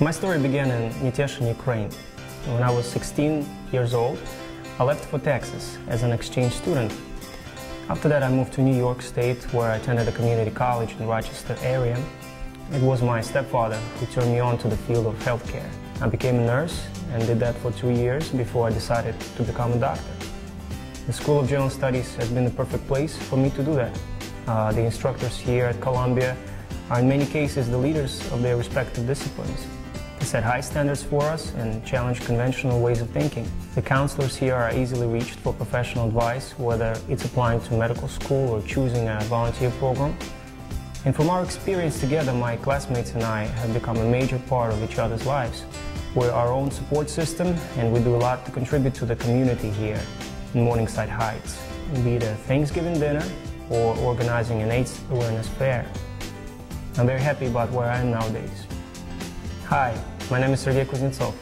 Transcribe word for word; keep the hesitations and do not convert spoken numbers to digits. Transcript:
My story began in Nizhyn, Ukraine. When I was sixteen years old, I left for Texas as an exchange student. After that, I moved to New York State, where I attended a community college in Rochester area. It was my stepfather who turned me on to the field of healthcare. I became a nurse and did that for two years before I decided to become a doctor. The School of General Studies has been the perfect place for me to do that. Uh, the instructors here at Columbia are in many cases the leaders of their respective disciplines. They set high standards for us and challenge conventional ways of thinking. The counselors here are easily reached for professional advice, whether it's applying to medical school or choosing a volunteer program. And from our experience together, my classmates and I have become a major part of each other's lives. We're our own support system, and we do a lot to contribute to the community here in Morningside Heights, be it a Thanksgiving dinner or organizing an AIDS awareness fair. I'm very happy about where I am nowadays. Hi, my name is Sergei Kuznetsov.